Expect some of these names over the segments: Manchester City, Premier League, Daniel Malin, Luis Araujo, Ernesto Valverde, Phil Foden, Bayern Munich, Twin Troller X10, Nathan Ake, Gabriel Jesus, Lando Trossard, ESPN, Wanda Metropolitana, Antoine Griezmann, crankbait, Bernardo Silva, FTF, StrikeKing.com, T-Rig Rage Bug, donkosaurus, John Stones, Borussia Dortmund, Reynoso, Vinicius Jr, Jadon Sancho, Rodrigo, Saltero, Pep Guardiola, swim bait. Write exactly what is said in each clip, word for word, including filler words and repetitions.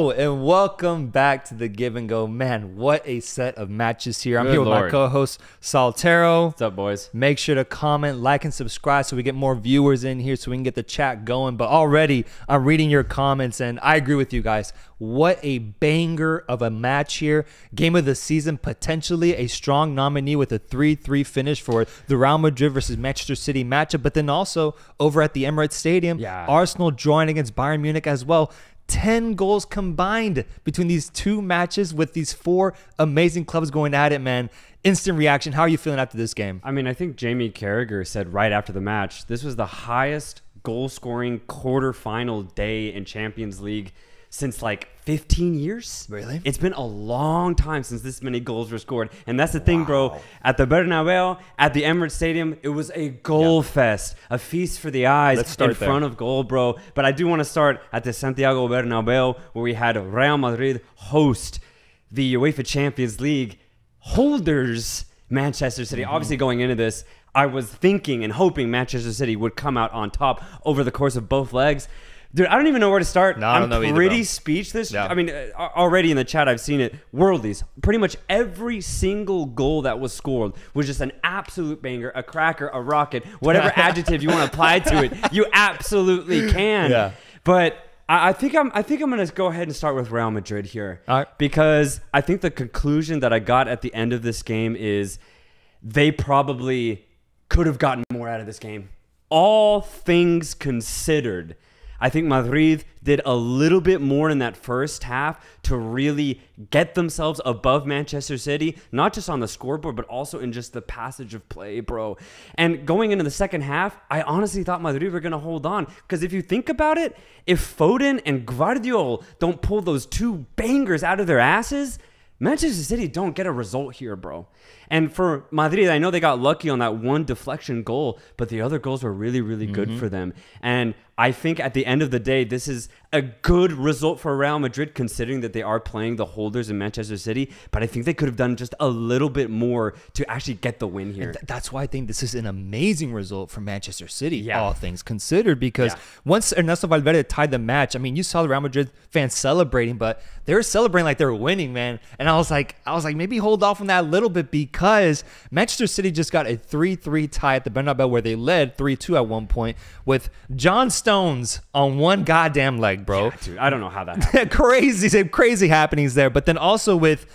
Hello and welcome back to The Give and Go. Man, what a set of matches here. I'm Good here with Lord. my co-host Saltero. What's up, boys? Make sure to comment, like, and subscribe so we get more viewers in here so we can get the chat going. But already I'm reading your comments and I agree with you guys. What a banger of a match here. Game of the season, potentially a strong nominee with a three three finish for the Real Madrid versus Manchester City matchup. But then also over at the Emirates Stadium, yeah. Arsenal drawing against Bayern Munich as well. ten goals combined between these two matches with these four amazing clubs going at it, man. Instant reaction. How are you feeling after this game? I mean, I think Jamie Carragher said right after the match, this was the highest goal-scoring quarterfinal day in Champions League since like fifteen years. Really? It's been a long time since this many goals were scored. And that's the thing, wow. bro. At the Bernabeu, at the Emirates Stadium, it was a goal yeah. fest, a feast for the eyes Let's start in there. front of goal, bro. But I do want to start at the Santiago Bernabeu, where we had Real Madrid host the UEFA Champions League holders, Manchester City. Mm-hmm. Obviously, going into this, I was thinking and hoping Manchester City would come out on top over the course of both legs. Dude, I don't even know where to start. No, I'm I don't know either, pretty bro. speechless. Yeah. I mean, uh, already in the chat, I've seen it. Worldies. Pretty much every single goal that was scored was just an absolute banger, a cracker, a rocket, whatever adjective you want to apply to it. You absolutely can. Yeah. But I, I think I'm. I think I'm going to go ahead and start with Real Madrid here, All right. because I think the conclusion that I got at the end of this game is they probably could have gotten more out of this game. All things considered. I think Madrid did a little bit more in that first half to really get themselves above Manchester City, not just on the scoreboard, but also in just the passage of play, bro. And going into the second half, I honestly thought Madrid were going to hold on. Because if you think about it, if Foden and Guardiola don't pull those two bangers out of their asses, Manchester City don't get a result here, bro. And for Madrid, I know they got lucky on that one deflection goal, but the other goals were really, really mm-hmm. good for them. And I think at the end of the day, this is a good result for Real Madrid, considering that they are playing the holders in Manchester City. But I think they could have done just a little bit more to actually get the win here. Th that's why I think this is an amazing result for Manchester City, yeah. all things considered. Because yeah. once Ernesto Valverde tied the match, I mean, you saw the Real Madrid fans celebrating, but they were celebrating like they were winning, man. And I was like, I was like, maybe hold off on that a little bit because Manchester City just got a three three tie at the Bernabeu, where they led three two at one point with John Stones. Stones on one goddamn leg, bro. Yeah, dude, I don't know how that happened. crazy, crazy happenings there. But then also with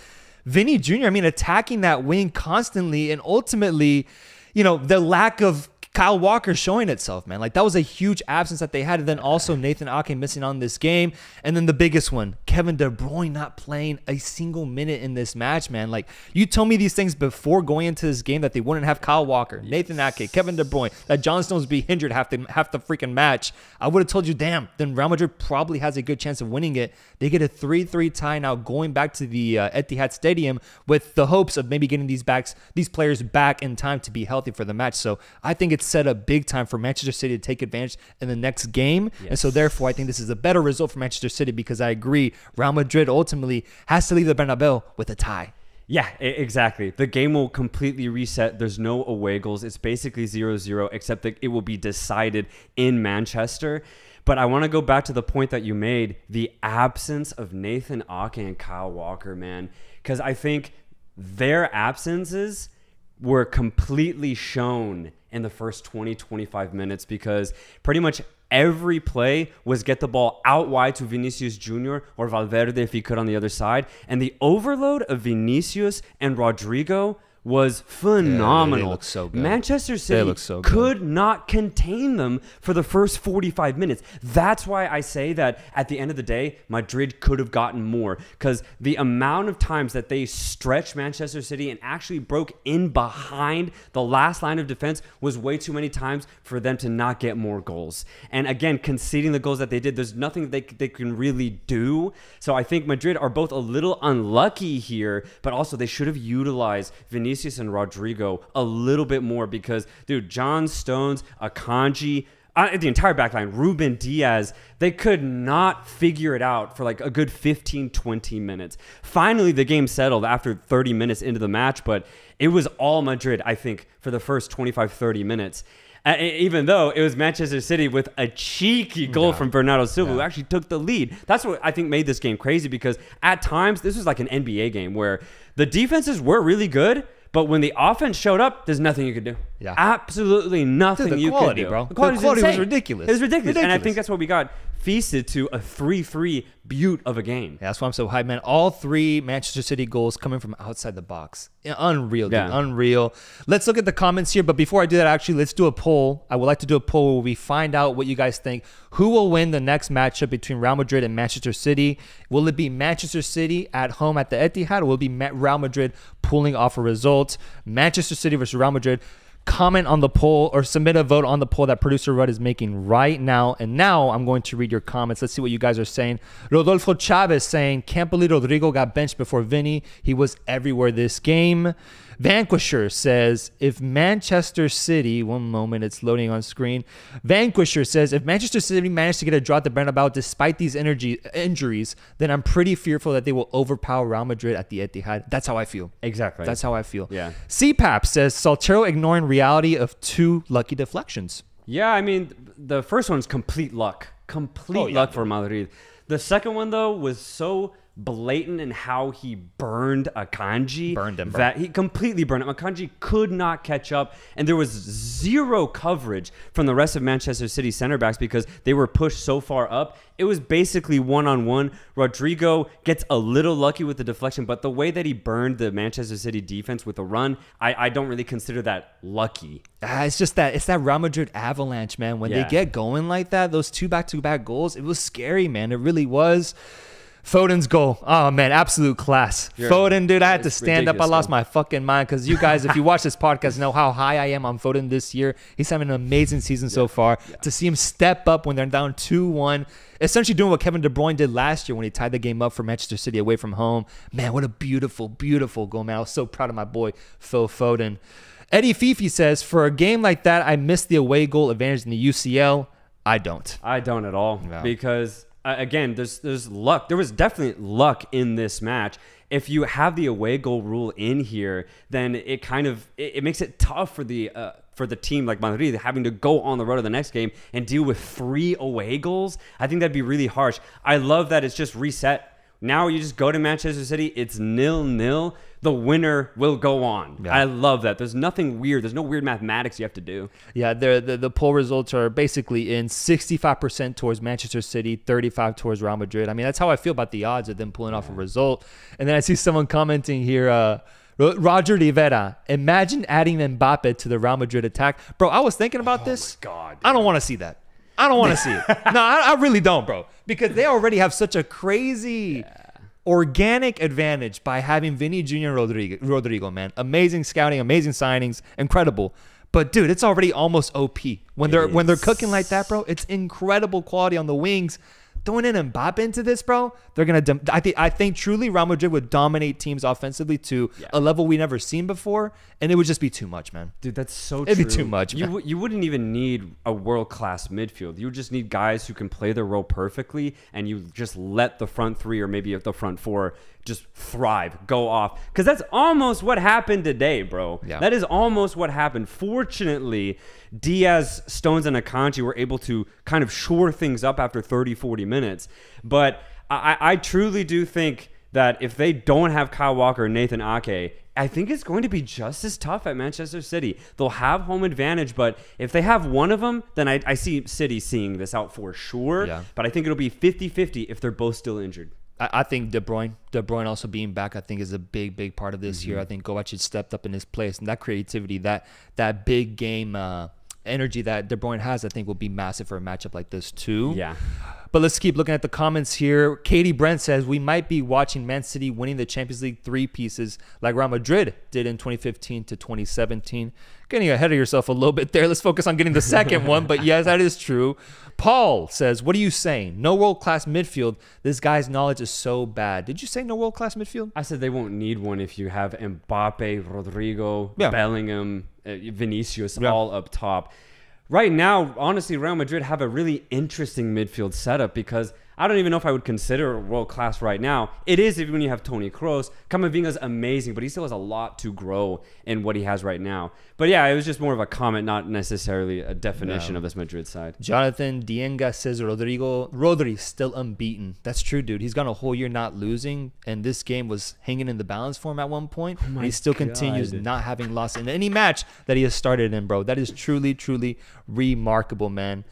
Vinny Junior, I mean, attacking that wing constantly, and ultimately, you know, the lack of Kyle Walker showing itself, man. Like, that was a huge absence that they had. And then also Nathan Ake missing on this game. And then the biggest one, Kevin De Bruyne not playing a single minute in this match, man. Like, you told me these things before going into this game that they wouldn't have Kyle Walker, yes. Nathan Ake, Kevin De Bruyne, that John Stones be injured half the, half the freaking match. I would have told you, damn, then Real Madrid probably has a good chance of winning it. They get a three three tie now going back to the uh, Etihad Stadium with the hopes of maybe getting these backs, these players back in time to be healthy for the match. So I think it's set up big time for Manchester City to take advantage in the next game. Yes. And so therefore, I think this is a better result for Manchester City because I agree, Real Madrid ultimately has to leave the Bernabeu with a tie. Yeah, exactly. The game will completely reset. There's no away goals. It's basically zero zero, except that it will be decided in Manchester. But I want to go back to the point that you made, the absence of Nathan Ake and Kyle Walker, man. Because I think their absences were completely shown in the first twenty, twenty-five minutes, because pretty much every play was get the ball out wide to Vinicius Junior or Valverde if he could on the other side. And the overload of Vinicius and Rodrigo was phenomenal. Yeah, they look so good. Manchester City they look so good. could not contain them for the first forty-five minutes. That's why I say that at the end of the day, Madrid could have gotten more, because the amount of times that they stretched Manchester City and actually broke in behind the last line of defense was way too many times for them to not get more goals. And again, conceding the goals that they did, there's nothing they, they can really do. So I think Madrid are both a little unlucky here, but also they should have utilized Vinicius and Rodrigo a little bit more, because, dude, John Stones, Akanji, uh, the entire backline, Ruben Diaz, they could not figure it out for like a good fifteen, twenty minutes. Finally, the game settled after thirty minutes into the match, but it was all Madrid, I think, for the first twenty-five, thirty minutes. Uh, even though it was Manchester City with a cheeky goal yeah. from Bernardo Silva, yeah. who actually took the lead. That's what I think made this game crazy, because at times, this was like an N B A game where the defenses were really good, but when the offense showed up, there's nothing you could do. Yeah. Absolutely nothing Dude, you quality, could do. Bro. The quality, the quality was ridiculous. It was ridiculous. ridiculous. And I think that's what we got feasted to, a three three beaut of a game. Yeah, that's why I'm so hyped, man. All three Manchester City goals coming from outside the box. Unreal, dude. Yeah. Unreal. Let's look at the comments here. But before I do that, actually, let's do a poll. I would like to do a poll where we find out what you guys think. Who will win the next matchup between Real Madrid and Manchester City? Will it be Manchester City at home at the Etihad, or will it be Real Madrid pulling off a result? Manchester City versus Real Madrid. Comment on the poll, or submit a vote on the poll that producer Rudd is making right now. And now I'm going to read your comments. Let's see what you guys are saying. Rodolfo Chavez saying, can't believe Rodrigo got benched before Vinny. He was everywhere this game. Vanquisher says, if Manchester City, one moment, it's loading on screen. Vanquisher says, if Manchester City managed to get a draw at the Bernabeu despite these energy injuries, then I'm pretty fearful that they will overpower Real Madrid at the Etihad. That's how I feel. Exactly. That's how I feel. Yeah. C PAP says, Saltero ignoring reality of two lucky deflections. Yeah, I mean, the first one's complete luck. Complete oh, yeah. luck for Madrid. The second one, though, was so blatant in how he burned Akanji. Burned him. Bro. That he completely burned him. Akanji could not catch up, and there was zero coverage from the rest of Manchester City center backs because they were pushed so far up. It was basically one-on-one. Rodrigo gets a little lucky with the deflection, but the way that he burned the Manchester City defense with a run, I, I don't really consider that lucky. Ah, it's just that it's that Real Madrid avalanche, man. When yeah. they get going like that, those two back-to-back goals, it was scary, man. It really was. Foden's goal. Oh, man. Absolute class. You're, Foden, dude, I had to stand up. I lost man. my fucking mind because you guys, if you watch this podcast, know how high I am on Foden this year. He's having an amazing season yeah. so far. Yeah. To see him step up when they're down two one, essentially doing what Kevin De Bruyne did last year when he tied the game up for Manchester City away from home. Man, what a beautiful, beautiful goal, man. I was so proud of my boy, Phil Foden. Eddie Fifi says, for a game like that, I missed the away goal advantage in the U C L. I don't. I don't at all no. because... Uh, again, there's there's luck. There was definitely luck in this match. If you have the away goal rule in here, then it kind of it, it makes it tough for the uh, for the team like Madrid having to go on the road of the next game and deal with three away goals. I think that'd be really harsh. I love that it's just reset. Now you just go to Manchester City. It's nil nil. The winner will go on. Yeah. I love that. There's nothing weird. There's no weird mathematics you have to do. Yeah, the, the poll results are basically in sixty-five percent towards Manchester City, thirty-five percent towards Real Madrid. I mean, that's how I feel about the odds of them pulling yeah. off a result. And then I see someone commenting here, uh, Roger Rivera, imagine adding Mbappe to the Real Madrid attack. Bro, I was thinking about oh this. God, I don't want to see that. I don't want to see it. No, I, I really don't, bro. Because they already have such a crazy yeah. organic advantage by having Vinny Junior Rodrigo, Rodrigo, man. Amazing scouting, amazing signings, incredible. But, dude, it's already almost O P. When they're, when they're cooking like that, bro, it's incredible quality on the wings. Throwing in Mbappe into this, bro, they're going to... I, th I think truly Real Madrid would dominate teams offensively to yeah. a level we never seen before, and it would just be too much, man. Dude, that's so It'd true. It'd be too much, you, man. You wouldn't even need a world-class midfield. You would just need guys who can play their role perfectly, and you just let the front three or maybe the front four just thrive, go off. Because that's almost what happened today, bro. Yeah. That is almost what happened. Fortunately, Diaz, Stones, and Akanji were able to kind of shore things up after thirty, forty minutes. Minutes. But I, I truly do think that if they don't have Kyle Walker and Nathan Ake, I think it's going to be just as tough at Manchester City. They'll have home advantage, but if they have one of them, then I, I see City seeing this out for sure. Yeah. But I think it'll be fifty fifty if they're both still injured. I, I think De Bruyne, De Bruyne also being back, I think is a big, big part of this mm-hmm. year. I think Kovacic stepped up in his place, and that creativity, that, that big game uh, energy that De Bruyne has, I think will be massive for a matchup like this too. Yeah. But let's keep looking at the comments here. Katie Brent says, we might be watching Man City winning the Champions League three pieces like Real Madrid did in twenty fifteen to twenty seventeen. Getting ahead of yourself a little bit there. Let's focus on getting the second one. But yes, that is true. Paul says, what are you saying? No world-class midfield. This guy's knowledge is so bad. Did you say no world-class midfield? I said they won't need one if you have Mbappe, Rodrigo, yeah. Bellingham, Vinicius yeah. all up top. Right now, honestly, Real Madrid have a really interesting midfield setup because I don't even know if I would consider world class right now. It is even when you have Toni Kroos. Camavinga's amazing, but he still has a lot to grow in what he has right now. But yeah, it was just more of a comment, not necessarily a definition no. of this Madrid side. Jonathan Dienga says Rodrigo Rodri's still unbeaten. That's true, dude. He's gone a whole year not losing, and this game was hanging in the balance for him at one point. Oh, and he still God. continues not having lost in any match that he has started in, bro. That is truly, truly remarkable, man.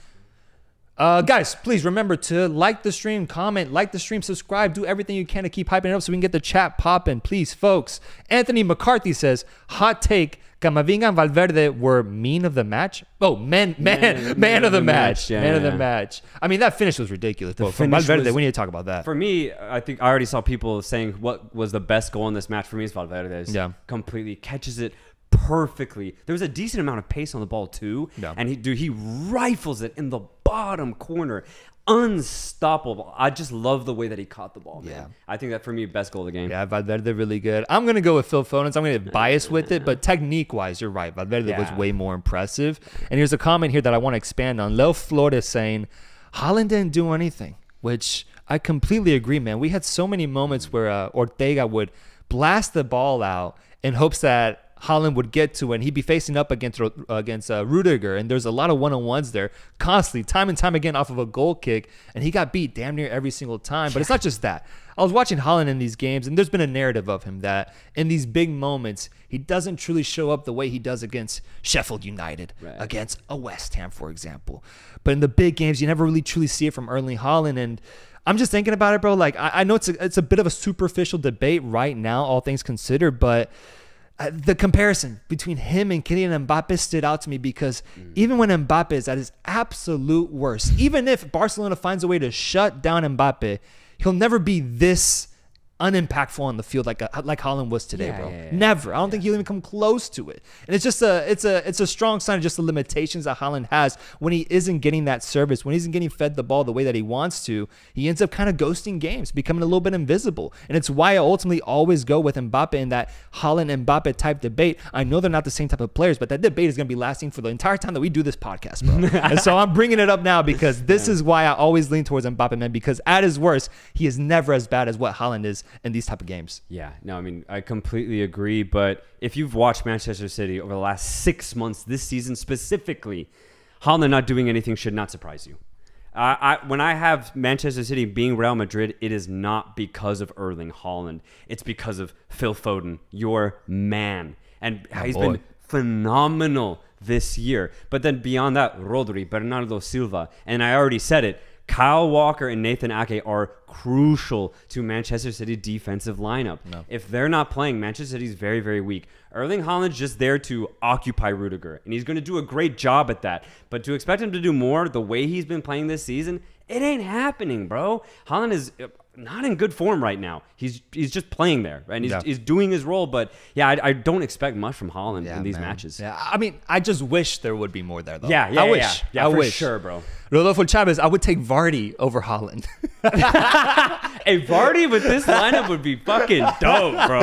Uh, guys, please remember to like the stream, comment, like the stream, subscribe, do everything you can to keep hyping it up so we can get the chat popping, please, folks. Anthony McCarthy says, hot take, Camavinga and Valverde were mean of the match. Oh, man, man, man, man, man of the, the match. match. Yeah, man yeah, of the yeah. match. I mean, that finish was ridiculous. The From Valverde, was, we need to talk about that. For me, I think I already saw people saying what was the best goal in this match. For me, is Valverde's. Yeah. Completely catches it perfectly. There was a decent amount of pace on the ball, too. Yeah. And he, dude, he rifles it in the bottom corner, unstoppable. I just love the way that he caught the ball, man. Yeah. I think that for me, best goal of the game. Yeah, Valverde really good. I'm gonna go with Phil Foden. So I'm gonna get biased with it, but technique wise, you're right. Valverde yeah. was way more impressive. And here's a comment here that I want to expand on. Leo Flores saying, Haaland didn't do anything, which I completely agree, man. We had so many moments where uh, Ortega would blast the ball out in hopes that Haaland would get to, and he'd be facing up against against uh, Rudiger, and there's a lot of one-on-ones there constantly, time and time again off of a goal kick, and he got beat damn near every single time. But yeah. it's not just that. I was watching Haaland in these games, and there's been a narrative of him that in these big moments, he doesn't truly show up the way he does against Sheffield United, right. against a West Ham, for example. But in the big games, you never really truly see it from Erling Haaland, and I'm just thinking about it, bro. Like, I, I know it's a, it's a bit of a superficial debate right now, all things considered, but Uh, the comparison between him and Kylian Mbappe stood out to me because mm. even when Mbappe is at his absolute worst, even if Barcelona finds a way to shut down Mbappe, he'll never be this unimpactful on the field like a, like Haaland was today, yeah, bro. Yeah, yeah, never. I don't yeah. think he'll even come close to it. And it's just a it's a it's a strong sign of just the limitations that Haaland has when he isn't getting that service, when he isn't getting fed the ball the way that he wants to. He ends up kind of ghosting games, becoming a little bit invisible. And it's why I ultimately always go with Mbappe in that Haaland Mbappe type debate. I know they're not the same type of players, but that debate is going to be lasting for the entire time that we do this podcast, bro. And so I'm bringing it up now because this yeah. is why I always lean towards Mbappe, man. Because at his worst, he is never as bad as what Haaland is in these type of games. Yeah, no, I mean, I completely agree. But if you've watched Manchester City over the last six months this season specifically, Haaland not doing anything should not surprise you. Uh, I, when I have Manchester City being Real Madrid, it is not because of Erling Haaland. It's because of Phil Foden, your man. And oh, he's boy. been phenomenal this year. But then beyond that, Rodri, Bernardo Silva, and I already said it, Kyle Walker and Nathan Ake are crucial to Manchester City defensive lineup. No. If they're not playing, Manchester City's very, very weak. Erling Haaland's just there to occupy Rudiger, and he's going to do a great job at that. But to expect him to do more the way he's been playing this season, it ain't happening, bro. Haaland is not in good form right now. He's he's just playing there, right? And he's, yeah. he's doing his role. But yeah, I, I don't expect much from Haaland yeah, in these man. matches. Yeah, I mean, I just wish there would be more there, though. Yeah, yeah, I yeah, wish. Yeah, yeah I for wish. sure, bro. Rodolfo Chavez, I would take Vardy over Haaland. Hey, Vardy with this lineup would be fucking dope, bro.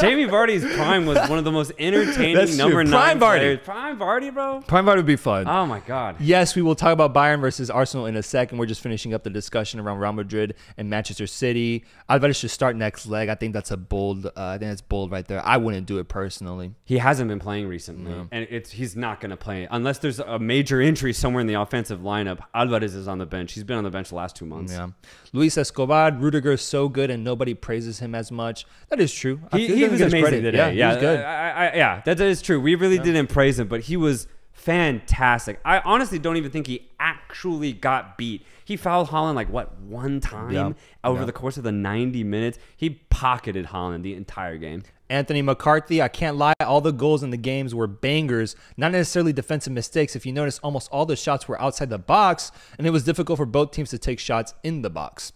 Jamie Vardy's prime was one of the most entertaining That's number true. nine prime Vardy. Players. Prime Vardy, bro. Prime Vardy would be fun. Oh, my God. Yes, we will talk about Bayern versus Arsenal in a second. We're just finishing up the discussion around Real Madrid and Manchester City. Alvarez should start next leg. I think that's a bold, uh, I think that's bold right there. I wouldn't do it personally. He hasn't been playing recently, no. and it's he's not going to play unless there's a major injury somewhere in the offensive lineup. Alvarez is on the bench. He's been on the bench the last two months. Yeah. Luis Escobar, Rudiger is so good and nobody praises him as much. That is true. I he, he was amazing credit. today. Yeah, yeah, he was good. I, I, I, yeah, that, that is true. We really yeah. didn't praise him, but he was fantastic. I honestly don't even think he actually got beat. He fouled Haaland like, what, one time yeah. over yeah. the course of the ninety minutes? He pocketed Haaland the entire game. Anthony McCarthy, I can't lie, all the goals in the games were bangers, not necessarily defensive mistakes. If you notice, almost all the shots were outside the box, and it was difficult for both teams to take shots in the box.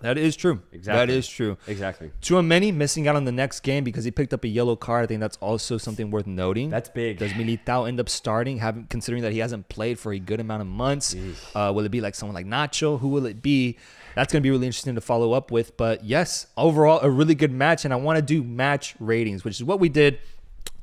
That is true. Exactly. That is true. Exactly. Tchouaméni missing out on the next game because he picked up a yellow card. I think that's also something worth noting. That's big. Does Militao end up starting, having, considering that he hasn't played for a good amount of months? Uh, will it be like someone like Nacho? Who will it be? That's going to be really interesting to follow up with. But yes, overall, a really good match. And I want to do match ratings, which is what we did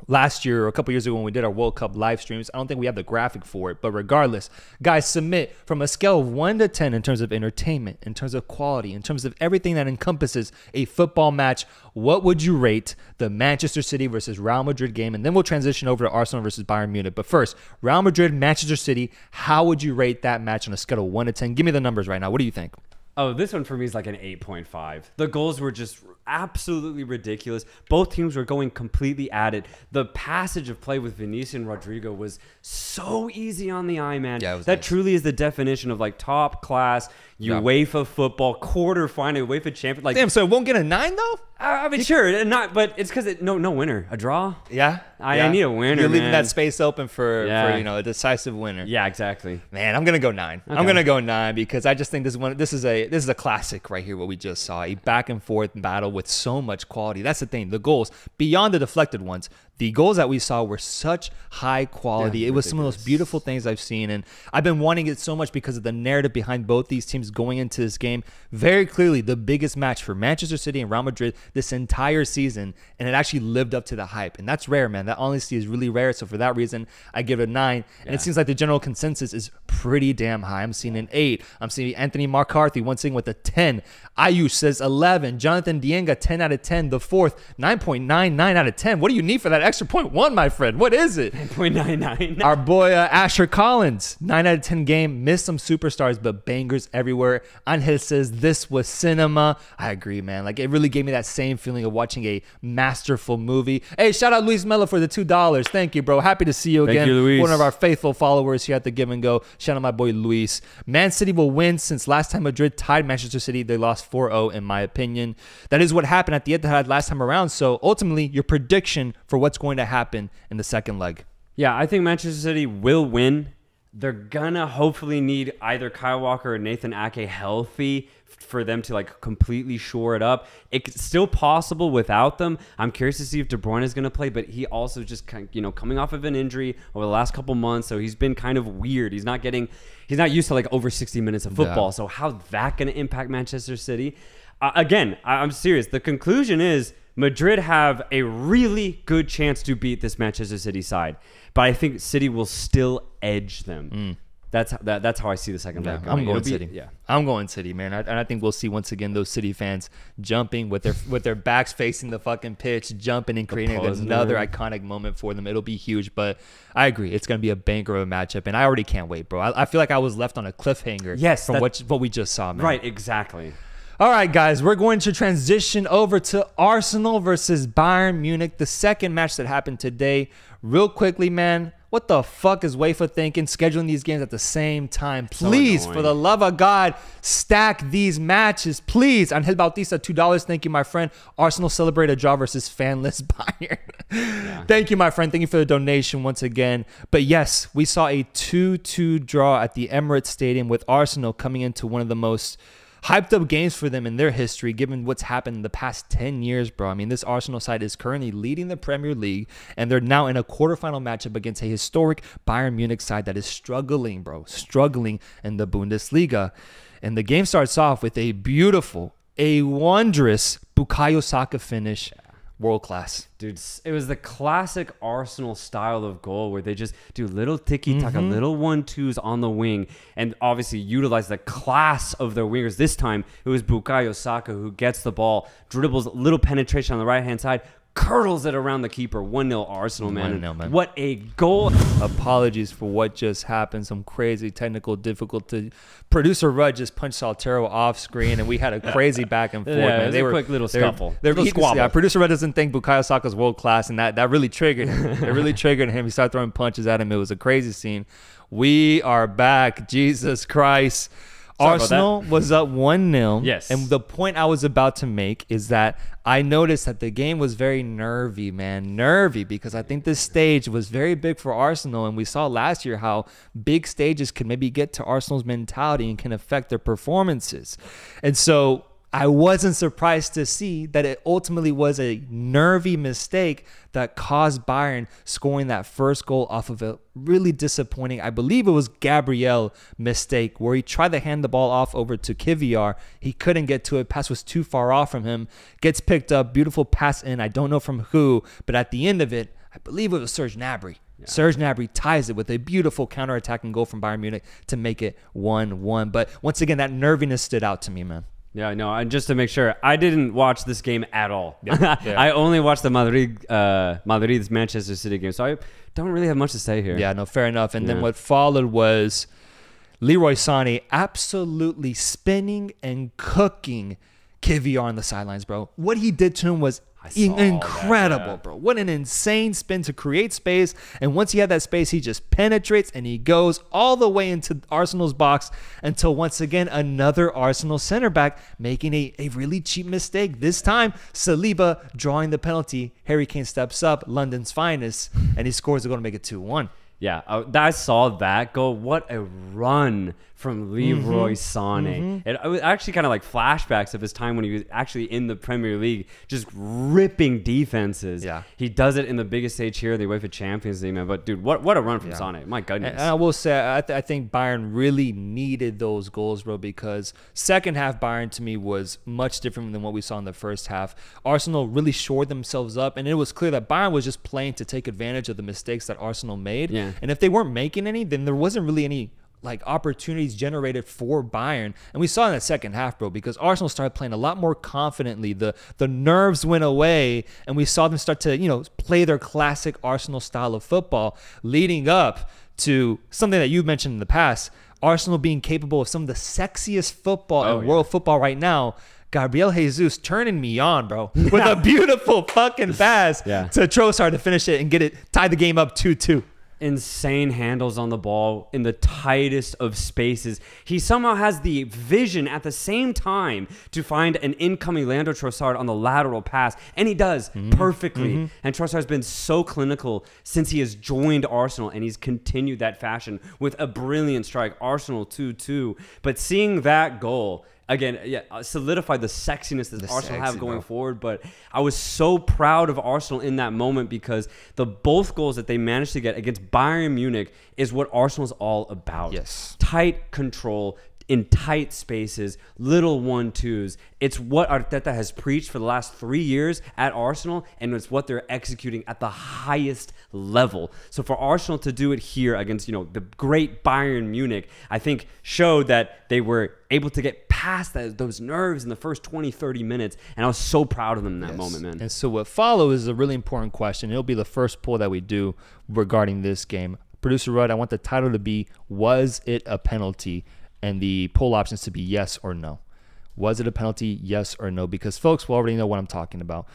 last year or a couple years ago when we did our World Cup live streams. I don't think we have the graphic for it, but regardless, guys, submit from a scale of one to ten in terms of entertainment, in terms of quality, in terms of everything that encompasses a football match. What would you rate the Manchester City versus Real Madrid game? And then we'll transition over to Arsenal versus Bayern Munich. But first, Real Madrid, Manchester City, how would you rate that match on a scale of one to ten? Give me the numbers right now. What do you think? Oh, this one for me is like an eight point five. The goals were just absolutely ridiculous. Both teams were going completely at it. The passage of play with Vinicius and Rodrigo was so easy on the eye, man. Yeah, that nice. Truly is the definition of like top class UEFA yeah. football, quarterfinal, UEFA Champions. Like, damn, so it won't get a nine though? I mean, sure, not, but it's because it, no, no winner, a draw. Yeah, I, yeah. I need a winner. You're leaving man. that space open for, yeah. for you know, a decisive winner. Yeah, exactly. Man, I'm gonna go nine. Okay. I'm gonna go nine because I just think this one, this is a, this is a classic right here. What we just saw, a back and forth battle with so much quality. That's the thing. The goals beyond the deflected ones. The goals that we saw were such high quality. Yeah, it was ridiculous. Some of the most beautiful things I've seen. And I've been wanting it so much because of the narrative behind both these teams going into this game. Very clearly, the biggest match for Manchester City and Real Madrid this entire season. And it actually lived up to the hype. And that's rare, man. That honesty is really rare. So for that reason, I give it a nine. And yeah. it seems like the general consensus is pretty damn high. I'm seeing an eight. I'm seeing Anthony McCarthy once again with a ten. Ayew says eleven. Jonathan Dienga, ten out of ten. The fourth, nine point nine nine out of ten. What do you need for that? Extra point one, my friend. What is it? nine point nine nine. Our boy uh, Asher Collins, nine out of ten game. Missed some superstars, but bangers everywhere. Angel says this was cinema. I agree, man. Like, it really gave me that same feeling of watching a masterful movie. Hey, shout out Luis Melo for the two dollars. Thank you, bro. Happy to see you again. Thank you, Luis. One of our faithful followers here at the Give and Go. Shout out my boy Luis. Man City will win since last time Madrid tied Manchester City. They lost four zero, in my opinion. That is what happened at the Etihad last time around. So ultimately, your prediction for what's going to happen in the second leg? Yeah, I think Manchester City will win. They're gonna hopefully need either Kyle Walker or Nathan Ake healthy for them to like completely shore it up. It's still possible without them. I'm curious to see if De Bruyne is gonna play, but he also just kind of, you know, coming off of an injury over the last couple months, so he's been kind of weird. He's not getting, he's not used to like over sixty minutes of football. Yeah. So how's that gonna impact Manchester City? Uh, again, I, I'm serious. The conclusion is, Madrid have a really good chance to beat this Manchester City side, but I think City will still edge them. Mm. That's that, that's how I see the second leg. Yeah, I'm going be, City. Yeah, I'm going City, man. I, and I think we'll see once again those City fans jumping with their with their backs facing the fucking pitch, jumping and creating another iconic moment for them. It'll be huge, but I agree, it's going to be a banger of a matchup, and I already can't wait, bro. I, I feel like I was left on a cliffhanger. Yes, from that, what what we just saw, man. Right, exactly. All right, guys, we're going to transition over to Arsenal versus Bayern Munich, the second match that happened today. Real quickly, man, what the fuck is UEFA thinking, scheduling these games at the same time? Please, so for the love of God, stack these matches, please. Angel Bautista, two dollars. Thank you, my friend. Arsenal celebrate a draw versus fanless Bayern. Yeah. Thank you, my friend. Thank you for the donation once again. But yes, we saw a two two draw at the Emirates Stadium with Arsenal coming into one of the most hyped up games for them in their history, given what's happened in the past ten years, bro. I mean, this Arsenal side is currently leading the Premier League, and they're now in a quarterfinal matchup against a historic Bayern Munich side that is struggling, bro, struggling in the Bundesliga. And the game starts off with a beautiful, a wondrous Bukayo Saka finish. World class. Dude, it was the classic Arsenal style of goal where they just do little tiki-taka, mm-hmm. little one-twos on the wing, and obviously utilize the class of their wingers. This time, it was Bukayo Saka who gets the ball, dribbles, little penetration on the right-hand side, curdles it around the keeper. one nil Arsenal, man. one nil, man. What a goal. Apologies for what just happened. Some crazy technical difficulty. Producer Rudd just punched Saltero off screen, and we had a crazy back and forth. Yeah, man. They a were quick little scuffle. They're, they're little squabble. Yeah, Producer Rudd doesn't think Bukayo Saka's world class, and that, that really triggered him. It really triggered him. He started throwing punches at him. It was a crazy scene. We are back. Jesus Christ. Sorry, Arsenal was up one nil. Yes. And the point I was about to make is that I noticed that the game was very nervy, man. Nervy, because I think this stage was very big for Arsenal. And we saw last year how big stages can maybe get to Arsenal's mentality and can affect their performances. And so I wasn't surprised to see that it ultimately was a nervy mistake that caused Bayern scoring that first goal off of a really disappointing, I believe it was Gabriel mistake, where he tried to hand the ball off over to Kvyar. He couldn't get to it. Pass was too far off from him. Gets picked up. Beautiful pass in. I don't know from who, but at the end of it, I believe it was Serge Gnabry. Yeah. Serge Gnabry ties it with a beautiful counterattacking goal from Bayern Munich to make it one one. But once again, that nerviness stood out to me, man. Yeah, I know. And just to make sure, I didn't watch this game at all. Yeah, yeah. I only watched the Madrid, uh, Madrid's Manchester City game. So I don't really have much to say here. Yeah, no, fair enough. And yeah. then what followed was Leroy Sane absolutely spinning and cooking K V R on the sidelines, bro. What he did to him was incredible, that, yeah. bro. What an insane spin to create space. And once he had that space, he just penetrates and he goes all the way into Arsenal's box until once again, another Arsenal center back making a, a really cheap mistake. This time, Saliba drawing the penalty. Harry Kane steps up, London's finest, and he scores. They're going to make it two one. Yeah, I saw that goal. What a run from Leroy mm-hmm. Sane. Mm-hmm. It, it was actually kind of like flashbacks of his time when he was actually in the Premier League, just ripping defenses. Yeah. He does it in the biggest stage here, the UEFA Champions League, man. But, dude, what, what a run from yeah. Sane. My goodness. And I will say, I, th I think Bayern really needed those goals, bro, because second half Bayern, to me, was much different than what we saw in the first half. Arsenal really shored themselves up, and it was clear that Bayern was just playing to take advantage of the mistakes that Arsenal made. Yeah. And if they weren't making any, then there wasn't really any like opportunities generated for Bayern. And we saw in that second half, bro, because Arsenal started playing a lot more confidently. The the nerves went away, and we saw them start to, you know, play their classic Arsenal style of football, leading up to something that you've mentioned in the past, Arsenal being capable of some of the sexiest football oh, in yeah. world football right now. Gabriel Jesus turning me on, bro, with yeah. a beautiful fucking pass yeah. to Trossard to finish it and get it, tie the game up two two. Insane handles on the ball in the tightest of spaces. He somehow has the vision at the same time to find an incoming Lando Trossard on the lateral pass, and he does mm-hmm. perfectly. Mm-hmm. And Trossard's been so clinical since he has joined Arsenal, and he's continued that fashion with a brilliant strike, Arsenal two two. But seeing that goal, again, yeah, solidified the sexiness that the Arsenal sexy, have going bro. forward. But I was so proud of Arsenal in that moment because the both goals that they managed to get against Bayern Munich is what Arsenal's all about. Yes. Tight control, in tight spaces, little one-twos. It's what Arteta has preached for the last three years at Arsenal, and it's what they're executing at the highest level. So for Arsenal to do it here against, you know, the great Bayern Munich, I think showed that they were able to get past that, those nerves in the first twenty, thirty minutes, and I was so proud of them in that yes. moment, man. And so what follows is a really important question. It'll be the first poll that we do regarding this game. Producer Rudd, I want the title to be, was it a penalty? And the poll options to be yes or no. Was it a penalty, yes or no? Because folks will already know what I'm talking about.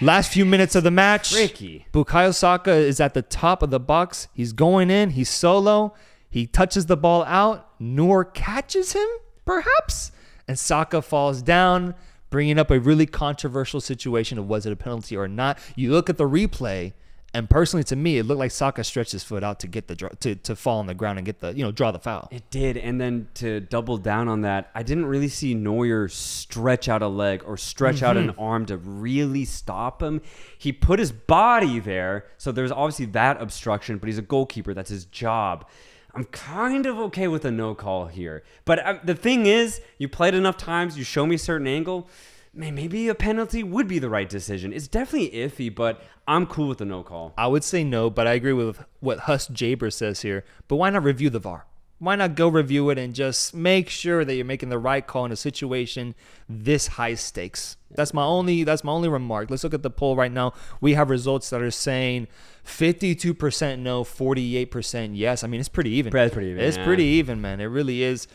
Last few minutes of the match, tricky. Bukayo Saka is at the top of the box. He's going in, he's solo. He touches the ball out. Neuer catches him, perhaps? And Saka falls down, bringing up a really controversial situation of was it a penalty or not. You look at the replay, and personally, to me, it looked like Saka stretched his foot out to get the to to fall on the ground and get the you know draw the foul. It did, and then to double down on that, I didn't really see Neuer stretch out a leg or stretch mm-hmm. out an arm to really stop him. He put his body there, so there's obviously that obstruction. But he's a goalkeeper; that's his job. I'm kind of okay with a no call here. But I, the thing is, you played enough times, you show me a certain angle. Man, maybe a penalty would be the right decision. It's definitely iffy, but I'm cool with the no call. I would say no, but I agree with what Hus Jaber says here. But why not review the V A R? Why not go review it and just make sure that you're making the right call in a situation this high stakes? That's my only that's my only remark. Let's look at the poll right now. We have results that are saying fifty-two percent no, forty-eight percent yes. I mean, it's pretty even. It's pretty even. It's yeah. pretty even, man. It really is.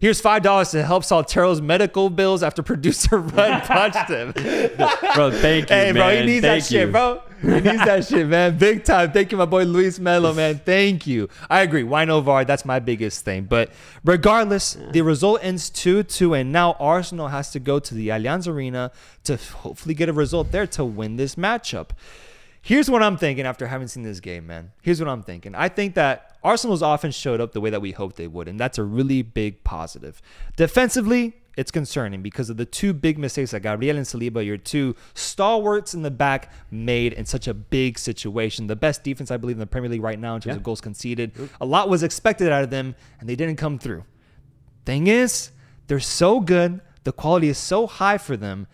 Here's five dollars to help Saltero's medical bills after producer Rudd punched him. Bro, thank you, hey, man. Hey, bro, he needs thank that you. shit, bro. He needs that shit, man. Big time. Thank you, my boy Luis Melo, man. Thank you. I agree. Why no V A R? That's my biggest thing. But regardless, the result ends two two, and now Arsenal has to go to the Allianz Arena to hopefully get a result there to win this matchup. Here's what I'm thinking after having seen this game, man. Here's what I'm thinking. I think that Arsenal's offense showed up the way that we hoped they would, and that's a really big positive. Defensively, it's concerning because of the two big mistakes that Gabriel and Saliba, your two stalwarts in the back, made in such a big situation. The best defense, I believe, in the Premier League right now in terms yeah. of goals conceded. A lot was expected out of them, and they didn't come through. Thing is, they're so good. The quality is so high for them.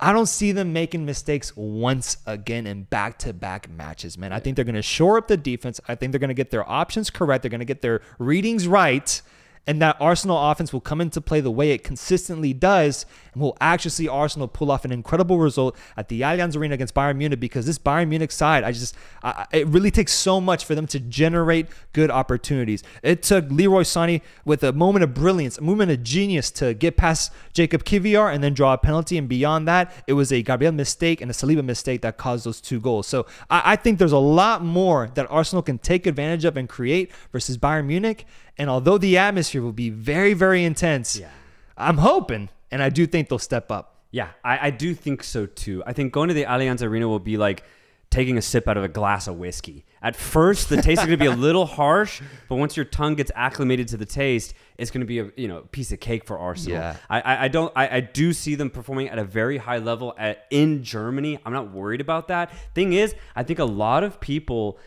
I don't see them making mistakes once again in back-to-back matches, man. I think they're going to shore up the defense. I think they're going to get their options correct. They're going to get their readings right. And that Arsenal offense will come into play the way it consistently does. And we'll actually see Arsenal pull off an incredible result at the Allianz Arena against Bayern Munich, because this Bayern Munich side, I just, I, it really takes so much for them to generate good opportunities. It took Leroy Sane with a moment of brilliance, a moment of genius to get past Jacob Kivior and then draw a penalty. And beyond that, it was a Gabriel mistake and a Saliba mistake that caused those two goals. So I, I think there's a lot more that Arsenal can take advantage of and create versus Bayern Munich. And although the atmosphere will be very, very intense, yeah. I'm hoping, and I do think they'll step up. Yeah, I, I do think so too. I think going to the Allianz Arena will be like taking a sip out of a glass of whiskey. At first, the taste is going to be a little harsh, but once your tongue gets acclimated to the taste, it's going to be a you know piece of cake for Arsenal. Yeah. I, I, I don't. I, I do see them performing at a very high level at, in Germany. I'm not worried about that. Thing is, I think a lot of people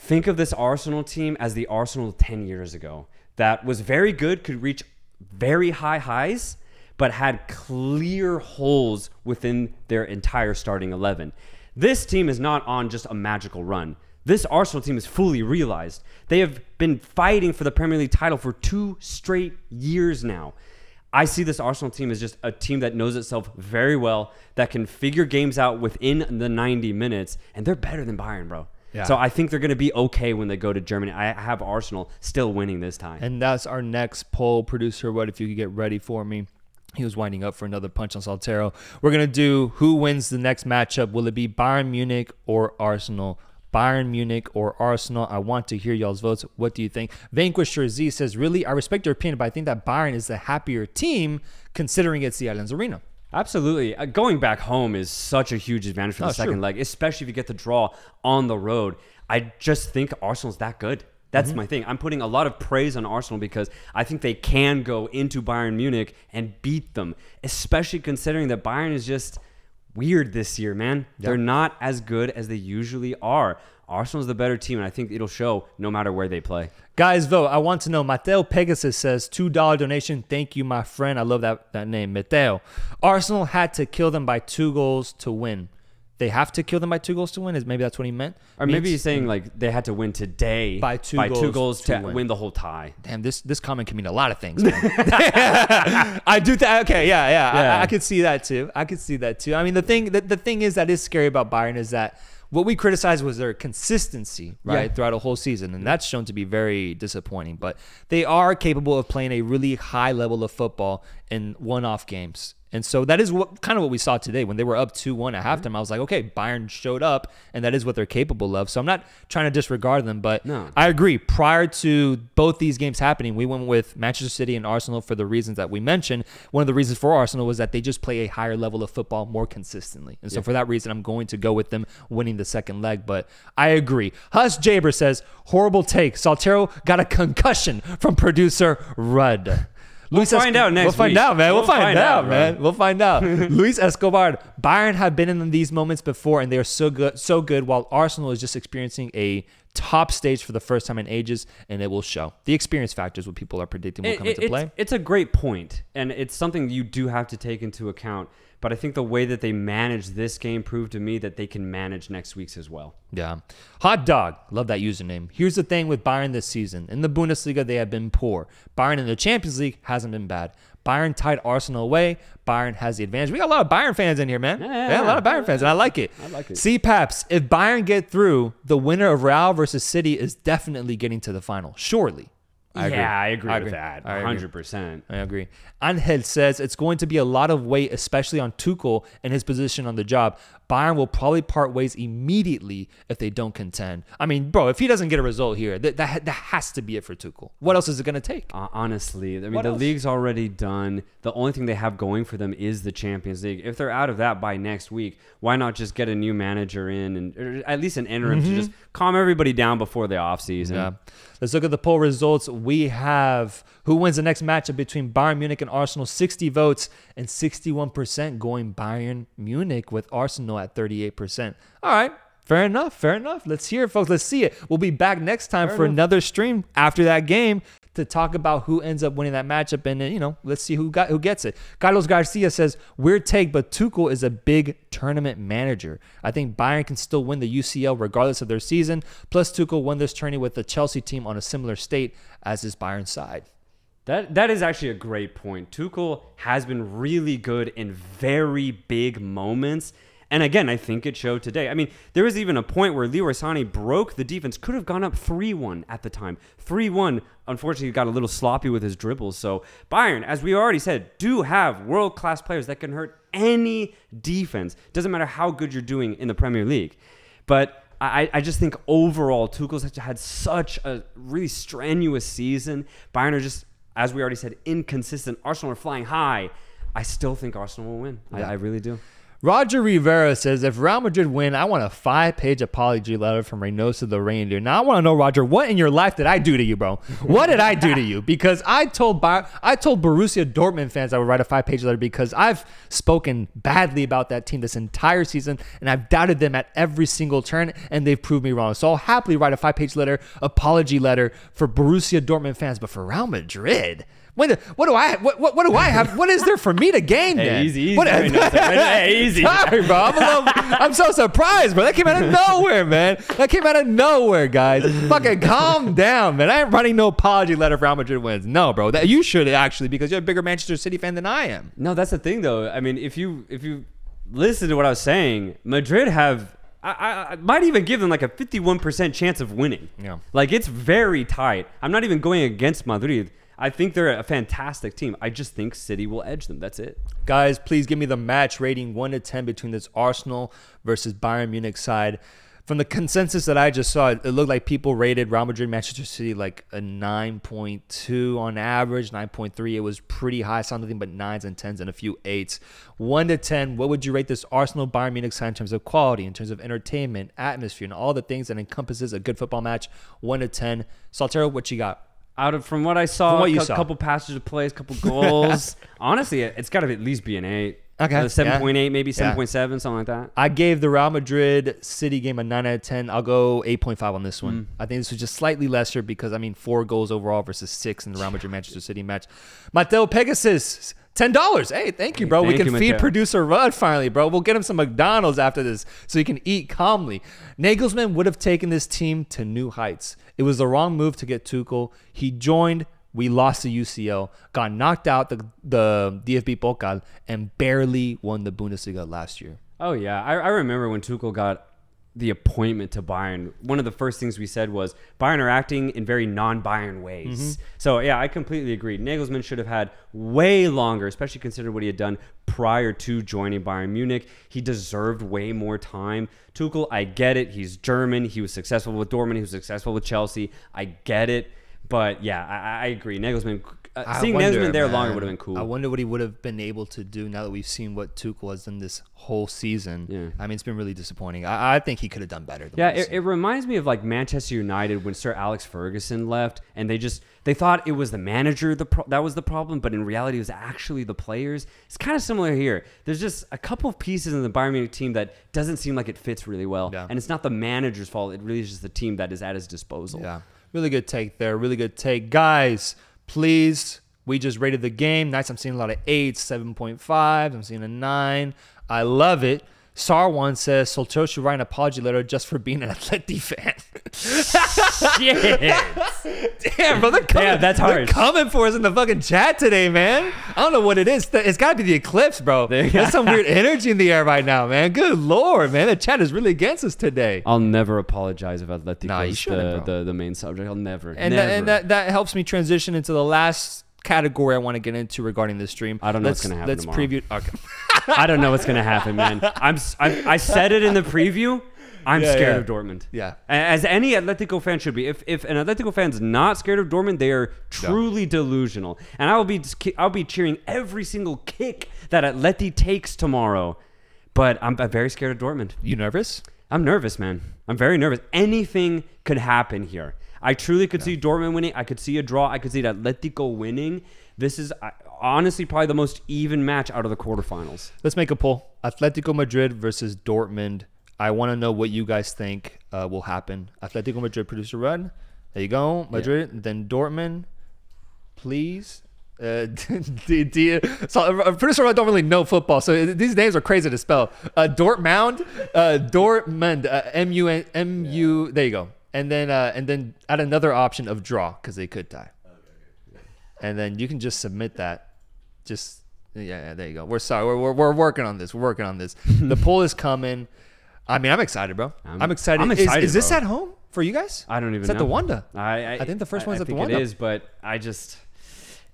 think of this Arsenal team as the Arsenal ten years ago that was very good, could reach very high highs, but had clear holes within their entire starting eleven. This team is not on just a magical run. This Arsenal team is fully realized. They have been fighting for the Premier League title for two straight years now. I see this Arsenal team as just a team that knows itself very well, that can figure games out within the ninety minutes, and they're better than Bayern, bro. Yeah. So I think they're going to be okay when they go to Germany. I have Arsenal still winning this time. And that's our next poll. Producer, what if you could get ready for me? He was winding up for another punch on Saltero. We're going to do who wins the next matchup. Will it be Bayern Munich or Arsenal? Bayern Munich or Arsenal? I want to hear y'all's votes. What do you think? Vanquisher Z says, really, I respect your opinion, but I think that Bayern is the happier team considering it's the Allianz Arena. Absolutely. Uh, going back home is such a huge advantage for the oh, second sure. leg, especially if you get the draw on the road. I just think Arsenal's that good. That's mm-hmm. my thing. I'm putting a lot of praise on Arsenal because I think they can go into Bayern Munich and beat them, especially considering that Bayern is just weird this year, man. Yep. They're not as good as they usually are. Arsenal's the better team, and I think it'll show no matter where they play. Guys, vote. I want to know. Mateo Pegasus says, two dollar donation. Thank you, my friend. I love that, that name, Mateo. Arsenal had to kill them by two goals to win. They have to kill them by two goals to win? Is Maybe that's what he meant? Or maybe Means, he's saying like they had to win today by two by goals, two goals to, to win. win the whole tie. Damn, this this comment can mean a lot of things. I do that. Okay, yeah, yeah. yeah. I, I could see that too. I could see that too. I mean, the thing, the, the thing is that is scary about Bayern is that what we criticized was their consistency, right, yeah. throughout a whole season, and that's shown to be very disappointing. But they are capable of playing a really high level of football in one-off games. And so that is what kind of what we saw today when they were up two one at halftime. I was like, okay, Bayern showed up, and that is what they're capable of. So I'm not trying to disregard them, but no. I agree. Prior to both these games happening, we went with Manchester City and Arsenal for the reasons that we mentioned. One of the reasons for Arsenal was that they just play a higher level of football more consistently. And so yeah. for that reason, I'm going to go with them winning the second leg, but I agree. Hus Jaber says, horrible take. Saltero got a concussion from producer Rudd. Luis we'll find out next we'll find week. Out, man. We'll, we'll find, find out, out man. We'll find out. Luis Escobar, Bayern have been in these moments before, and they are so good, so good, while Arsenal is just experiencing a top stage for the first time in ages, and it will show. The experience factors, what people are predicting, will it, come it, into it's, play. It's a great point, and it's something you do have to take into account. But I think the way that they manage this game proved to me that they can manage next week's as well. Yeah. Hot Dog. Love that username. Here's the thing with Bayern this season. In the Bundesliga, they have been poor. Bayern in the Champions League hasn't been bad. Bayern tied Arsenal away. Bayern has the advantage. We got a lot of Bayern fans in here, man. Yeah, yeah, yeah a lot of Bayern yeah, fans, and I like it. I like it. See, Paps, if Bayern get through, the winner of Real versus City is definitely getting to the final, surely. I yeah, agree. I agree I with agree. that. one hundred percent. I agree. Angel says it's going to be a lot of weight, especially on Tuchel and his position on the job. Bayern will probably part ways immediately if they don't contend. I mean, bro, if he doesn't get a result here, that that, that has to be it for Tuchel. What else is it going to take? Uh, honestly, I mean, what the else? league's already done. The only thing they have going for them is the Champions League. If they're out of that by next week, why not just get a new manager in, and or at least an interim mm-hmm. to just calm everybody down before the offseason? Yeah. Let's look at the poll results. We have who wins the next matchup between Bayern Munich and Arsenal, sixty votes, and sixty-one percent going Bayern Munich with Arsenal at thirty-eight percent. All right. Fair enough. Fair enough. Let's hear it, folks. Let's see it. We'll be back next time fair for enough. another stream after that game to talk about who ends up winning that matchup, and you know, let's see who got who gets it. Carlos Garcia says, weird take, but Tuchel is a big tournament manager. I think Bayern can still win the U C L regardless of their season. Plus, Tuchel won this tourney with the Chelsea team on a similar state as his Bayern side. That, that is actually a great point. Tuchel has been really good in very big moments. And again, I think it showed today. I mean, there was even a point where Leroy Sane broke the defense, could have gone up three one at the time. three one, unfortunately, got a little sloppy with his dribbles. So Bayern, as we already said, do have world-class players that can hurt any defense. Doesn't matter how good you're doing in the Premier League. But I, I just think overall, Tuchel's had such a really strenuous season. Bayern are just, as we already said, inconsistent. Arsenal are flying high. I still think Arsenal will win. Yeah. I, I really do. Roger Rivera says, if Real Madrid win, I want a five-page apology letter from Reynoso the Reindeer. Now, I want to know, Roger, what in your life did I do to you, bro? What did I do to you? Because I told I told Borussia Dortmund fans I would write a five-page letter because I've spoken badly about that team this entire season, and I've doubted them at every single turn, and they've proved me wrong. So I'll happily write a five-page letter, apology letter for Borussia Dortmund fans, but for Real Madrid... When, what do I what, what what do I have? What is there for me to gain? Hey, then? Easy, easy, what, I mean, hey, easy. Sorry, bro. I'm, little, I'm so surprised, bro. That came out of nowhere, man. That came out of nowhere, guys. Fucking calm down, man. I ain't writing no apology letter for Real Madrid wins. No, bro. That you should actually, because you're a bigger Manchester City fan than I am. No, that's the thing, though. I mean, if you if you listen to what I was saying, Madrid have. I, I might even give them like a fifty-one percent chance of winning. Yeah, like it's very tight. I'm not even going against Madrid. I think they're a fantastic team. I just think City will edge them. That's it. Guys, please give me the match rating one to ten between this Arsenal versus Bayern Munich side. From the consensus that I just saw, it looked like people rated Real Madrid, Manchester City like a nine point two on average, nine point three. It was pretty high, something but nines and tens and a few eights. one to ten, what would you rate this Arsenal Bayern Munich side in terms of quality, in terms of entertainment, atmosphere, and all the things that encompasses a good football match? one to ten. Saltero, what you got? Out of from what I saw, what a saw. couple passages of plays, couple goals. Honestly, it's got to at least be an eight. Okay, uh, seven point yeah. eight, maybe seven point yeah. seven, something like that. I gave the Real Madrid City game a nine out of ten. I'll go eight point five on this one. Mm. I think this was just slightly lesser because I mean four goals overall versus six in the Real Madrid Manchester City match. Mateo Pegasus. ten dollars. Hey, thank you, bro. Hey, we can you, feed Mateo. Producer Rudd finally, bro. We'll get him some McDonald's after this so he can eat calmly. Nagelsmann would have taken this team to new heights. It was the wrong move to get Tuchel. He joined. We lost the U C L, got knocked out the, the D F B Pokal, and barely won the Bundesliga last year. Oh, yeah. I, I remember when Tuchel got the appointment to Bayern, one of the first things we said was Bayern are acting in very non-Bayern ways. Mm-hmm. So yeah, I completely agree. Nagelsmann should have had way longer, especially considering what he had done prior to joining Bayern Munich. He deserved way more time. Tuchel, I get it. He's German. He was successful with Dortmund. He was successful with Chelsea. I get it. But yeah, I, I agree. Nagelsmann, uh, seeing wonder, Nagelsmann there man, longer would have been cool. I wonder what he would have been able to do now that we've seen what Tuchel has done this whole season. Yeah. I mean, it's been really disappointing. I, I think he could have done better. Than yeah, it, it reminds me of like Manchester United when Sir Alex Ferguson left, and they just they thought it was the manager the pro that was the problem, but in reality, it was actually the players. It's kind of similar here. There's just a couple of pieces in the Bayern Munich team that doesn't seem like it fits really well, yeah. and it's not the manager's fault. It really is just the team that is at his disposal. Yeah. Really good take there. Really good take. Guys, please, we just rated the game. Nice. I'm seeing a lot of eights, seven point five. I'm seeing a nine. I love it. Sarwan says, Soltero should write an apology letter just for being an Atleti fan. Shit. Damn, bro. They're coming, Damn, that's they're coming for us in the fucking chat today, man. I don't know what it is. It's got to be the eclipse, bro. There's some weird energy in the air right now, man. Good Lord, man. The chat is really against us today. I'll never apologize if Atleti nah, is the, the, the main subject. I'll never. And, never. That, and that, that helps me transition into the last category I want to get into regarding this stream. I don't know let's, what's going to happen let's tomorrow. Preview. Okay. I don't know what's going to happen, man. I'm, I'm, I said it in the preview. I'm yeah, scared yeah. of Dortmund. Yeah. As any Atletico fan should be. If, if an Atletico fan's not scared of Dortmund, they are truly yeah. delusional. And I will be, I'll be cheering every single kick that Atleti takes tomorrow. But I'm, I'm very scared of Dortmund. You nervous? I'm nervous, man. I'm very nervous. Anything could happen here. I truly could yeah. see Dortmund winning. I could see a draw. I could see Atletico winning. This is I, honestly probably the most even match out of the quarterfinals. Let's make a poll. Atletico Madrid versus Dortmund. I want to know what you guys think uh, will happen. Atletico Madrid, producer Rudd. There you go. Madrid, yeah. then Dortmund. please. Uh, do, do you, so I'm pretty sure I don't really know football, so these names are crazy to spell. Uh, Dortmund, uh, Dortmund, uh, M U N, M U. Yeah. There you go. And then uh, and then add another option of draw because they could tie. Okay, okay. And then you can just submit that. Just yeah, yeah there you go. We're sorry. We're, we're we're working on this. We're working on this. The poll is coming. I mean, I'm excited, bro. I'm, I'm excited. I'm excited. Is, is this bro. at home for you guys? I don't even. It's know. It's at the Wanda. I, I I think the first I, one's I at think the Wanda. It is, but I just.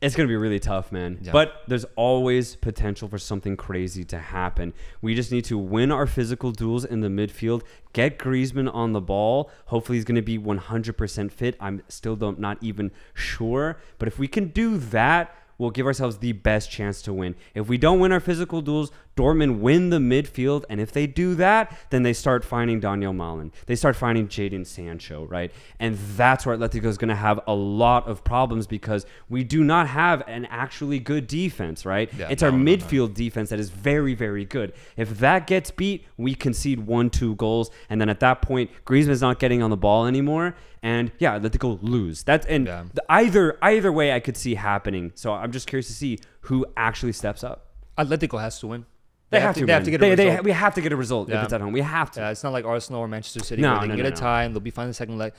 It's going to be really tough, man. Yeah. But there's always potential for something crazy to happen. We just need to win our physical duels in the midfield, get Griezmann on the ball. Hopefully he's going to be one hundred percent fit. I'm still don't, not even sure. But if we can do that, we'll give ourselves the best chance to win. If we don't win our physical duels, Dortmund win the midfield. And if they do that, then they start finding Daniel Malin. They start finding Jadon Sancho, right? And that's where Atletico is going to have a lot of problems because we do not have an actually good defense, right? Yeah, it's no, our no, midfield no. defense that is very, very good. If that gets beat, we concede one, two goals. And then at that point, Griezmann's not getting on the ball anymore. And yeah, Atletico lose. That's, and yeah. the, either, either way I could see happening. So I'm just curious to see who actually steps up. Atletico has to win. They, they have, have to, to, they have to get a they, result. They, we have to get a result yeah. if it's at home. We have to. Yeah, it's not like Arsenal or Manchester City no, where they no, can no, get no. a tie and they'll be fine in the second leg.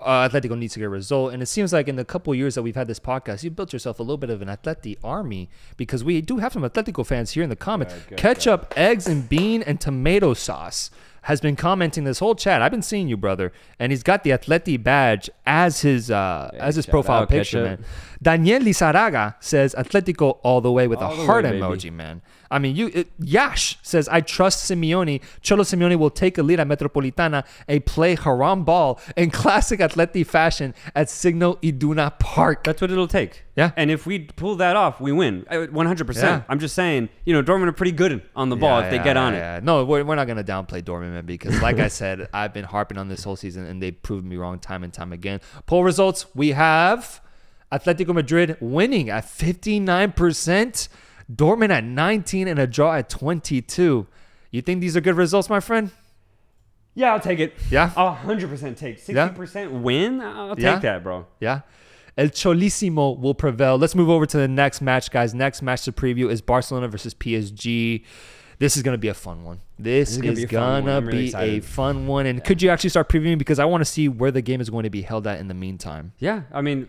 Uh, Atletico needs to get a result. And it seems like in the couple of years that we've had this podcast, you built yourself a little bit of an Atleti army because we do have some Atletico fans here in the comments. Right, good, Ketchup, good. Eggs, and bean and tomato sauce has been commenting this whole chat. I've been seeing you, brother. And he's got the Atleti badge as his uh, yeah, as his profile out, picture, man. Daniel Lizaraga says Atletico all the way with all a heart way, emoji, baby. man. I mean, you. It, Yash says, I trust Simeone. Cholo Simeone will take a lead at Metropolitana and play haram ball in classic Atleti fashion at Signal Iduna Park. That's what it'll take. Yeah. And if we pull that off, we win. one hundred percent. Yeah. I'm just saying, you know, Dortmund are pretty good on the ball yeah, if they yeah, get on yeah. it. No, we're, we're not going to downplay Dortmund, man, because like I said, I've been harping on this whole season and they proved me wrong time and time again. Poll results, we have Atletico Madrid winning at fifty-nine percent. Dortmund at nineteen and a draw at twenty-two. You think these are good results, my friend? Yeah, I'll take it. Yeah? I'll one hundred percent take it. sixty percent yeah. win? I'll take yeah. that, bro. Yeah. El Cholissimo will prevail. Let's move over to the next match, guys. Next match to preview is Barcelona versus P S G. This is going to be a fun one. This, this is going to be, gonna gonna really be a fun one. And yeah. could you actually start previewing? Because I want to see where the game is going to be held at in the meantime. Yeah. I mean,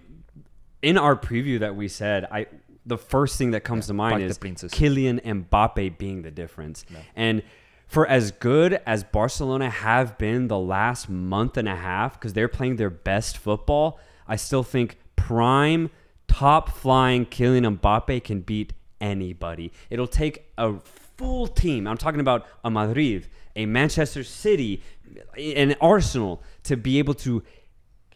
in our preview that we said, I... the first thing that comes yeah, to mind is Kylian Mbappe being the difference. Yeah. And for as good as Barcelona have been the last month and a half, because they're playing their best football, I still think prime, top-flying Kylian Mbappe can beat anybody. It'll take a full team. I'm talking about a Madrid, a Manchester City, an Arsenal to be able to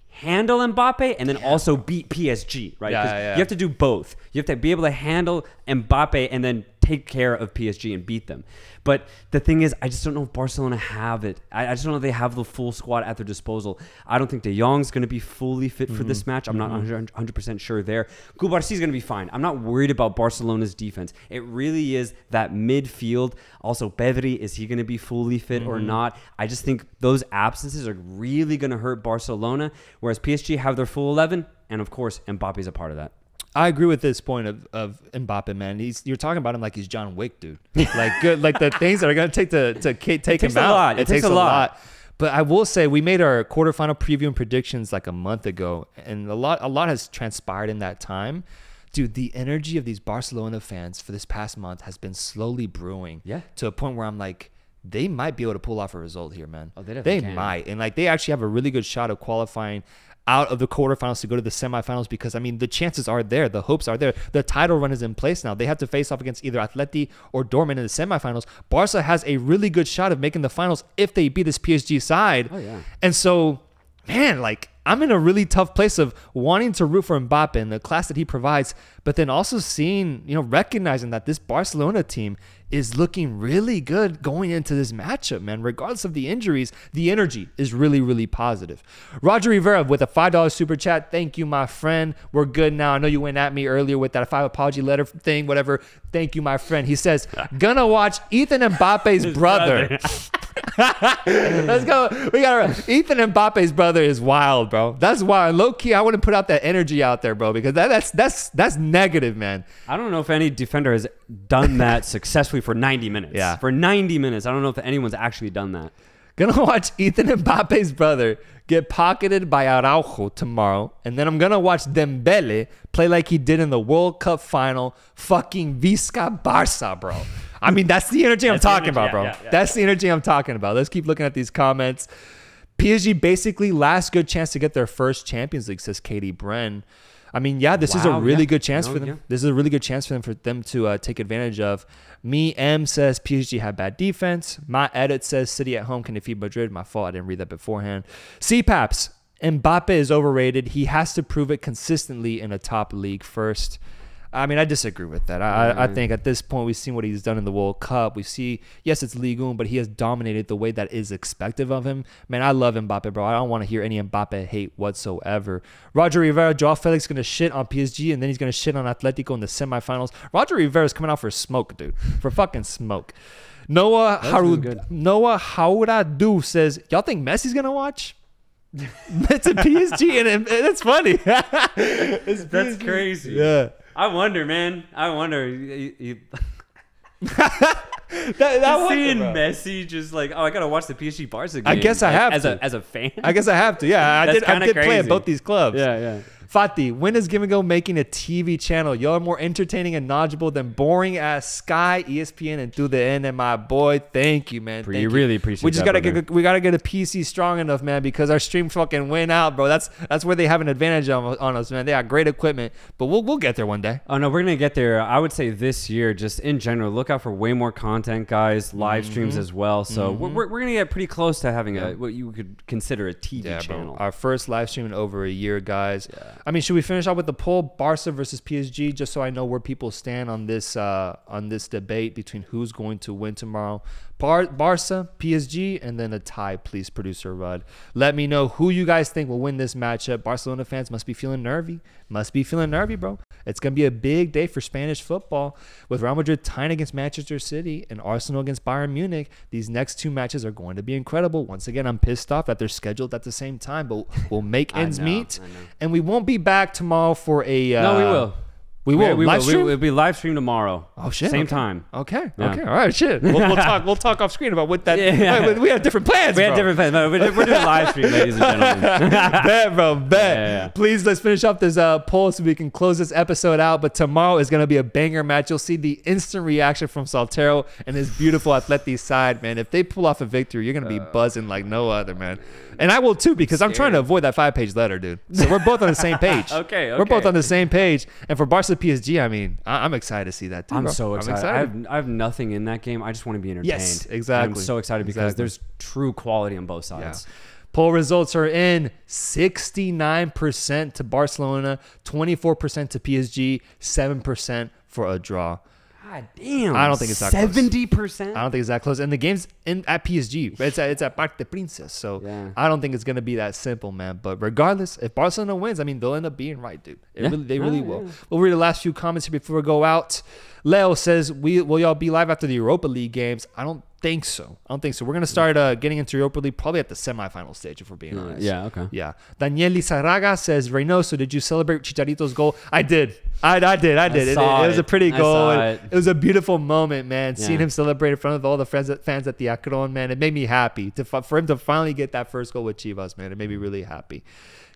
handle Mbappe and then yeah. also beat P S G, right? Yeah, yeah. You have to do both. You have to be able to handle Mbappe and then take care of P S G and beat them. But the thing is, I just don't know if Barcelona have it. I, I just don't know if they have the full squad at their disposal. I don't think De Jong's going to be fully fit mm-hmm. for this match. I'm mm-hmm. not one hundred percent sure there. Cubarsi's going to be fine. I'm not worried about Barcelona's defense. It really is that midfield. Also, Pedri, is he going to be fully fit mm-hmm. or not? I just think those absences are really going to hurt Barcelona, whereas P S G have their full eleven, and of course, Mbappe's a part of that. I agree with this point of, of Mbappe, man. He's you're talking about him like he's John Wick, dude. Like good, like the things that are gonna take to to take it takes him out. A lot. It, it takes, takes a lot. lot. But I will say we made our quarterfinal preview and predictions like a month ago, and a lot a lot has transpired in that time. Dude, the energy of these Barcelona fans for this past month has been slowly brewing. Yeah. To a point where I'm like, they might be able to pull off a result here, man. Oh, they definitely can. They might, and like they actually have a really good shot of qualifying out of the quarterfinals to go to the semifinals because, I mean, the chances are there. The hopes are there. The title run is in place now. They have to face off against either Atleti or Dortmund in the semifinals. Barca has a really good shot of making the finals if they beat this P S G side. Oh, yeah. And so, man, like, I'm in a really tough place of wanting to root for Mbappe and the class that he provides, but then also seeing, you know, recognizing that this Barcelona team is looking really good going into this matchup, man. Regardless of the injuries, the energy is really, really positive. Roger Rivera with a five dollar super chat. Thank you, my friend. We're good now. I know you went at me earlier with that five apology letter thing, whatever. Thank you, my friend. He says, gonna watch Ethan Mbappe's brother. brother. Let's go. We got Ethan Mbappe's brother is wild, bro. That's wild. Low key, I want to put out that energy out there, bro, because that, that's that's that's negative, man. I don't know if any defender has done that successfully for ninety minutes. Yeah, for ninety minutes. I don't know if anyone's actually done that. Gonna watch Ethan Mbappe's brother get pocketed by Araujo tomorrow, and then I'm gonna watch Dembele play like he did in the World Cup final, fucking Vizca Barca, bro. I mean, that's the energy I'm that's talking energy, about, bro. Yeah, yeah, that's yeah. the energy I'm talking about. Let's keep looking at these comments. P S G basically last good chance to get their first Champions League, says Katie Bren. I mean, yeah, this wow, is a really yeah. good chance no, for them. Yeah. This is a really good chance for them for them to uh, take advantage of. Me M says P S G had bad defense. My edit says City at home can defeat Madrid. My fault, I didn't read that beforehand. C PAPS, Mbappe is overrated. He has to prove it consistently in a top league first. I mean, I disagree with that. I, mm. I think at this point, we've seen what he's done in the World Cup. We see, yes, it's Ligue one, but he has dominated the way that is expected of him. Man, I love Mbappe, bro. I don't want to hear any Mbappe hate whatsoever. Roger Rivera, Joao Felix going to shit on P S G, and then he's going to shit on Atletico in the semifinals. Roger Rivera's coming out for smoke, dude. For fucking smoke. Noah Harud, Noah Hauradu says, y'all think Messi's going to watch? That's a P S G, and it's funny. It's that's crazy. Yeah. I wonder, man. I wonder. You, you, that, that seeing Messi just like, oh, I gotta watch the P S G Barca game. I guess I have as, to. As a as a fan. I guess I have to. Yeah, I That's did. I did crazy. play at both these clubs. Yeah, yeah. Fatih, when is Give and Go making a T V channel? Y'all are more entertaining and knowledgeable than boring ass Sky, E S P N, and Through the N. And my boy, thank you, man. Thank you, you really appreciate. We just that, gotta brother. get we gotta get a P C strong enough, man, because our stream fucking went out, bro. That's that's where they have an advantage on, on us, man. They got great equipment, but we'll we'll get there one day. Oh no, we're gonna get there. I would say this year, just in general, look out for way more content, guys. Live mm-hmm. streams as well. So mm-hmm. we're we're gonna get pretty close to having yeah. a what you could consider a T V yeah, channel. Bro. Our first live stream in over a year, guys. Yeah. I mean, should we finish off with the poll, Barca versus P S G, just so I know where people stand on this uh, on this debate between who's going to win tomorrow? Bar Barca, P S G, and then a tie, please, producer Rudd. Let me know who you guys think will win this matchup. Barcelona fans must be feeling nervy. Must be feeling nervy, bro. It's going to be a big day for Spanish football with Real Madrid tying against Manchester City and Arsenal against Bayern Munich. These next two matches are going to be incredible. Once again, I'm pissed off that they're scheduled at the same time, but we'll make ends know, meet. And we won't be back tomorrow for a... Uh, no, we will. We will. Yeah, we live will. Stream? We'll be live stream tomorrow. Oh shit! Same okay. time. Okay. Yeah. Okay. All right. Shit. We'll, we'll talk. We'll talk off screen about what that. Yeah. Wait, we have different plans. We bro. have different plans. No, we're, we're doing live stream, ladies and gentlemen. Bet, bro. Bet. Yeah, yeah. Please, let's finish up this uh, poll so we can close this episode out. But tomorrow is gonna be a banger match. You'll see the instant reaction from Saltero and his beautiful Atleti side, man. If they pull off a victory, you're gonna be buzzing like no other, man. And I will too, because I'm trying to avoid that five-page letter, dude. So we're both on the same page. okay, okay. We're both on the same page. And for Barca. P S G, I mean, I'm excited to see that too. I'm bro. so excited. I'm excited. I, have, I have nothing in that game. I just want to be entertained. Yes, exactly. And I'm so excited because exactly. there's true quality on both sides. Yeah. Poll results are in: sixty-nine percent to Barcelona, twenty-four percent to P S G, seven percent for a draw. God damn. I don't think it's that close. seventy percent? I don't think it's that close. And the game's in, at P S G. It's at, it's at Parc des Princes. So yeah. I don't think it's going to be that simple, man. But regardless, if Barcelona wins, I mean, they'll end up being right, dude. It yeah. really, they really oh, will. Yeah. We'll read the last few comments here before we go out. Leo says, we, will y'all be live after the Europa League games? I don't think so. I don't think so. We're going to start uh, getting into Europa League probably at the semifinal stage, if we're being honest. Yeah, okay. Yeah. Daniel Lizarraga says, Reynoso, did you celebrate Chicharito's goal? I did. I, I did. I did. I it, it, it was a pretty goal. It. it was a beautiful moment, man. Yeah. Seeing him celebrate in front of all the friends, fans at the Akron, man. It made me happy to, for him to finally get that first goal with Chivas, man. It made me really happy.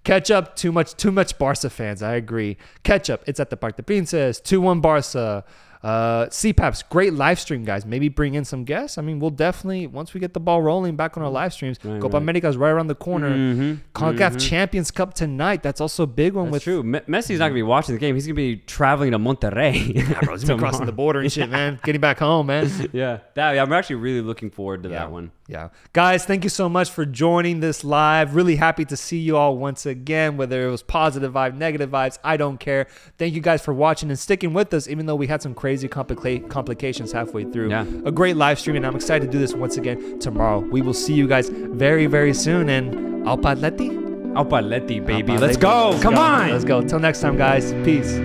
Ketchup, too much, too much Barca fans. I agree. Ketchup, it's at the Parc des Princes. two one Barca. Uh, C PAPs, great live stream, guys. Maybe bring in some guests. I mean, we'll definitely, once we get the ball rolling back on our live streams, right, Copa right. America's right around the corner. Mm-hmm. CONCACAF mm-hmm. Champions Cup tonight. That's also a big one. That's with, true. Me Messi's not going to be watching the game. He's going to be traveling to Monterrey. Yeah, bro, he's been crossing the border and shit, man. Getting back home, man. yeah. That, I'm actually really looking forward to yeah. that one. Yeah. Guys, thank you so much for joining this live. Really happy to see you all once again, whether it was positive vibe, negative vibes, I don't care. Thank you guys for watching and sticking with us, even though we had some crazy Compli complications halfway through. Yeah. A great live stream, and I'm excited to do this once again tomorrow. We will see you guys very, very soon. And Al Atleti, Al Atleti, baby. Al Let's go. Let's Come go. on. Let's go. Till next time, guys. Peace.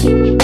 Peace.